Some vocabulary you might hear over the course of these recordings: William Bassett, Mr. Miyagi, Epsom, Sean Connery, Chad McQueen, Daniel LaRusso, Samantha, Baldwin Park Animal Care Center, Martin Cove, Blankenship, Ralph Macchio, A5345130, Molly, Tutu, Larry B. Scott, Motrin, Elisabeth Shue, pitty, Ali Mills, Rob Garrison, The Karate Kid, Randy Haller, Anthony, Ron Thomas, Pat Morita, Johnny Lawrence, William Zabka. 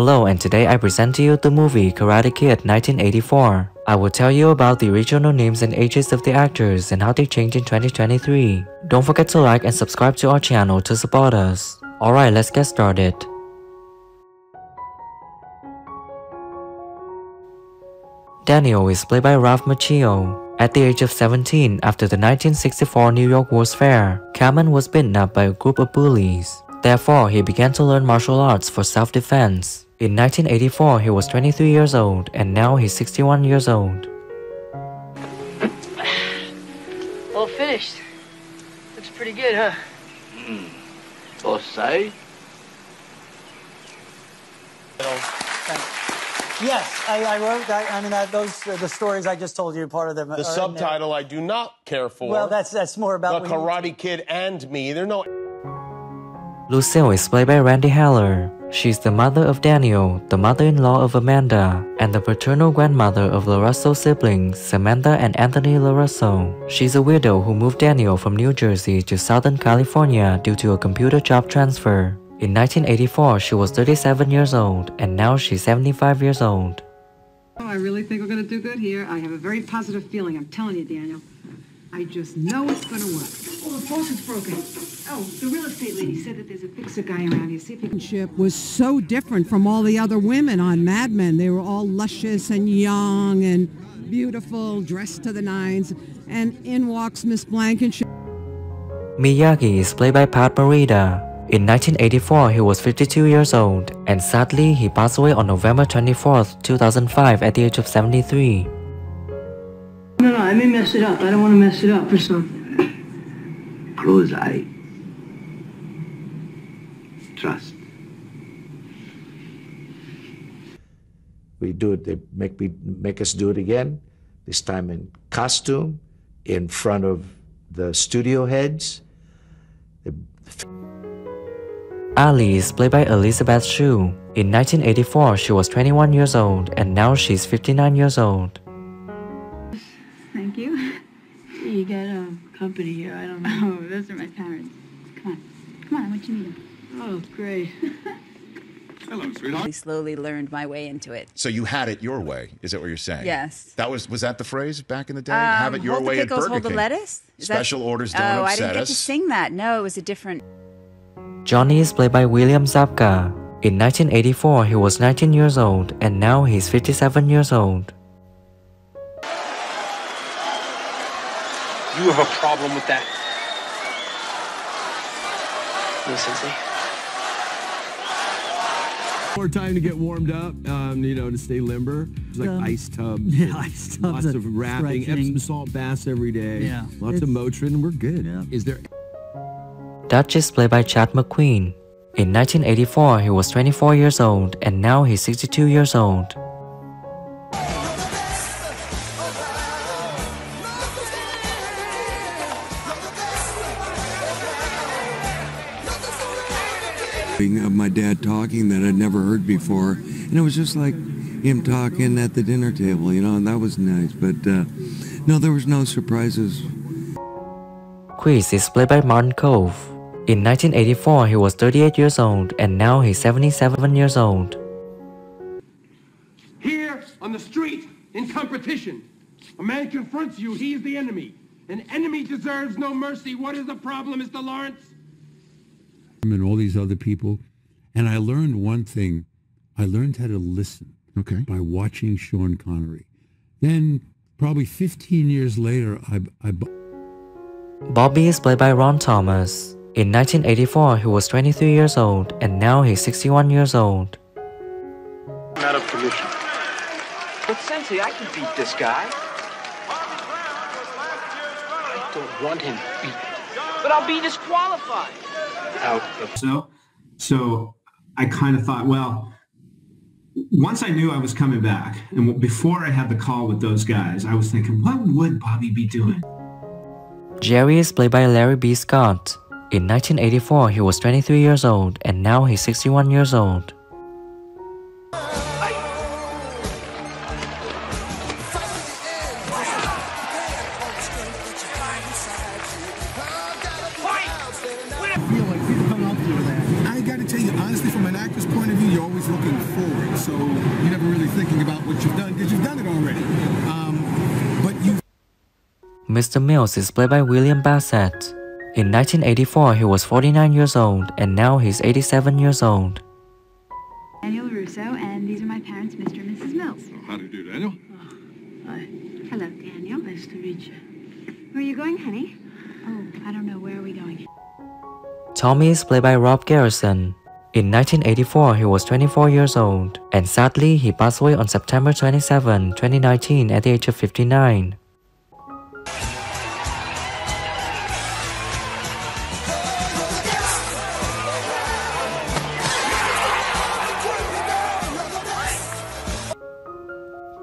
Hello, and today I present to you the movie Karate Kid 1984. I will tell you about the original names and ages of the actors and how they changed in 2023. Don't forget to like and subscribe to our channel to support us. Alright, let's get started. Daniel is played by Ralph Macchio. At the age of 17, after the 1964 New York World's Fair, Cameron was kidnapped by a group of bullies. Therefore, he began to learn martial arts for self-defense. In 1984, he was 23 years old, and now he's 61 years old. All finished. Looks pretty good, huh? Or say? Yes, I wrote that. I mean, the stories I just told you, part of them. The subtitle I do not care for. Well, that's more about The Karate Kid and me. They're no. Lucille is played by Randy Haller. She's the mother of Daniel, the mother-in-law of Amanda, and the paternal grandmother of LaRusso siblings, Samantha and Anthony LaRusso. She's a widow who moved Daniel from New Jersey to Southern California due to a computer job transfer. In 1984, she was 37 years old, and now she's 75 years old. Oh, I really think we're going to do good here. I have a very positive feeling. I'm telling you, Daniel. I just know it's going to work. Oh, the post is broken. Oh, the real estate lady said that there's a fixer guy around here. See if he can... Ship was so different from all the other women on Mad Men. They were all luscious and young and beautiful, dressed to the nines. And in walks Miss Blankenship. Miyagi is played by Pat Morita. In 1984, he was 52 years old. And sadly, he passed away on November 24th, 2005 at the age of 73. No, I may mess it up. I don't want to mess it up or something. Close eye. Trust. We do it. They make us do it again. This time in costume, in front of the studio heads. Ali is played by Elisabeth Shue. In 1984, she was 21 years old, and now she's 59 years old. You got company here. I don't know. Those are my parents. Come on. Come on. I want you to meet them. Oh, great. Hello, sweetheart. I slowly learned my way into it. So you had it your way, is that what you're saying? Yes. That was that the phrase back in the day? Have it your way at Burger King. Hold the lettuce? Special orders don't upset us. Oh, I didn't get to sing that. No, it was a different... Johnny is played by William Zabka. In 1984, he was 19 years old, and now he's 57 years old. You have a problem with that. Listen, see? More time to get warmed up, you know, to stay limber. It's like ice tubs. Yeah, ice tubs. Lots of wrapping, Epsom salt baths every day. Yeah. Lots of Motrin, we're good. Yeah. Is there... Dutch is played by Chad McQueen. In 1984, he was 24 years old, and now he's 62 years old. Of my dad talking that I'd never heard before, and it was just like him talking at the dinner table, you know, and that was nice, but no, there was no surprises. Quiz is played by Martin Cove. In 1984, he was 38 years old, and now he's 77 years old. Here on the street, in competition, a man confronts you, he's the enemy. An enemy deserves no mercy. What is the problem, Mr. Lawrence? And all these other people, and I learned one thing. I learned how to listen, okay, by watching Sean Connery. Then, probably 15 years later, Bobby is played by Ron Thomas. In 1984, he was 23 years old, and now he's 61 years old. I'm out of commission. But Sensei, I can beat this guy. I don't want him beaten, but I'll be disqualified. So I kind of thought, well, once I knew I was coming back, and before I had the call with those guys, I was thinking, what would Bobby be doing? Jerry is played by Larry B. Scott. In 1984, he was 23 years old, and now he's 61 years old. always looking forward, so you're never really thinking about what you've done because you've done it already. Mr. Mills is played by William Bassett. In 1984, he was 49 years old, and now he's 87 years old. Daniel LaRusso, and these are my parents, Mr. and Mrs. Mills. Oh, how do you do, Daniel? Oh, hi. Hello, Daniel. Nice to meet you. Where are you going, honey? Oh, I don't know. Where are we going? Tommy is played by Rob Garrison. In 1984, he was 24 years old, and sadly, he passed away on September 27, 2019 at the age of 59.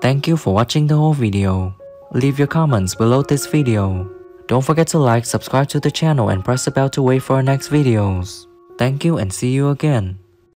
Thank you for watching the whole video. Leave your comments below this video. Don't forget to like, subscribe to the channel and press the bell to wait for our next videos. Thank you and see you again.